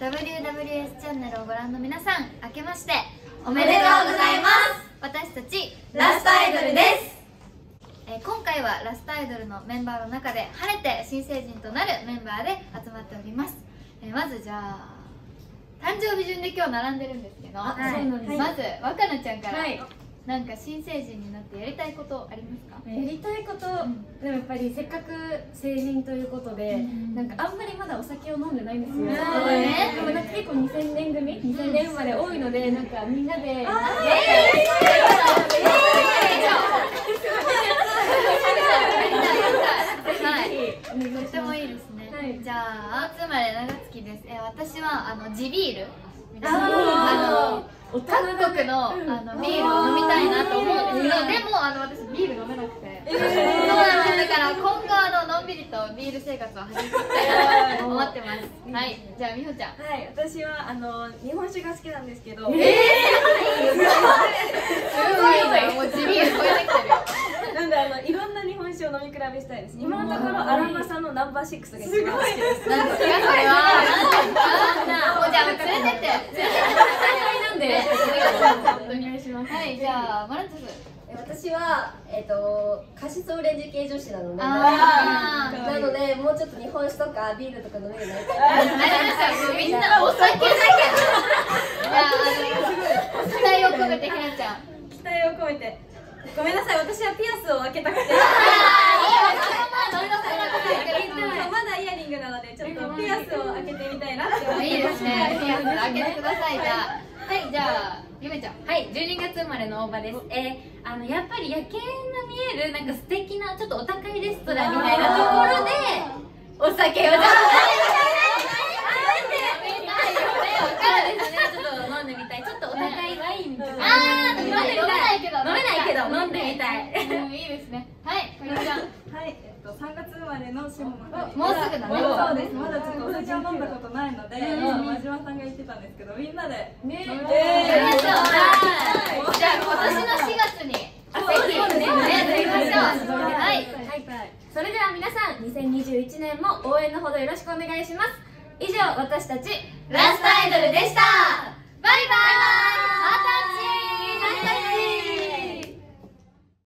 WWS チャンネルをご覧の皆さん、明けましておめでとうございます。私たちラストアイドルです。今回はラストアイドルのメンバーの中で晴れて新成人となるメンバーで集まっております。まずじゃあ誕生日順で今日並んでるんですけど、まず若菜ちゃんから、なんか新成人になってやりたいことありますか？やりたいこと、でもやっぱりせっかく成人ということで、なんかあんまりまだお酒を飲んでないんですよ。でもなんか結構2000年組、2000年生まれ多いので、なんかみんなでなんかとってもいいですね。じゃあつまり長月です。私は地ビール、各国のビールを飲みたいなと思うんですけど、でも私ビール飲めなくて、そうなんです。だから今後のんびりとビール生活を始めていきたいと思ってます。はい、じゃあみほちゃん。はい、私は日本酒が好きなんですけど、もう地ビール超えてきてるよ。なんでいろんな日本酒を飲み比べしたいです。今のところアランマさんのナンバー6が一番好きです。なんかそれはもうじゃあ連れてって、お願いします。はい、じゃあマラトス。私はカシスオレンジ系女子なので、もうちょっと日本酒とかビールとか飲めるようになりたい。みんなお酒だけ。期待を込めてひなちゃん。期待を込めて。ごめんなさい、私はピアスを開けたくて。まだイヤリングなのでちょっとピアスを開けてみたいなって思います。いいですね。ピアス開けてください。じゃあ。はい、じゃあゆめちゃん。はい、12月生まれの大場です。やっぱり夜景の見えるなんか素敵なちょっとお高いレストランみたいなところでお酒を飲んでみたい。わかるですね。ちょっと飲んでみたい。ちょっとお高いワインみたいな。飲めないけど飲んでみたい。いいですね。はい、こりちゃん。はい、3月生まれのしもまかり。もうすぐだね。そうです。まだちょっとお酒を飲んだことないので、真島さんが言ってたんですけど、みんなでね。じゃあ今年の4月にぜひ飲みましょう。はい。それでは皆さん、2021年も応援のほどよろしくお願いします。以上、私たちラストアイドルでした。バイバイ。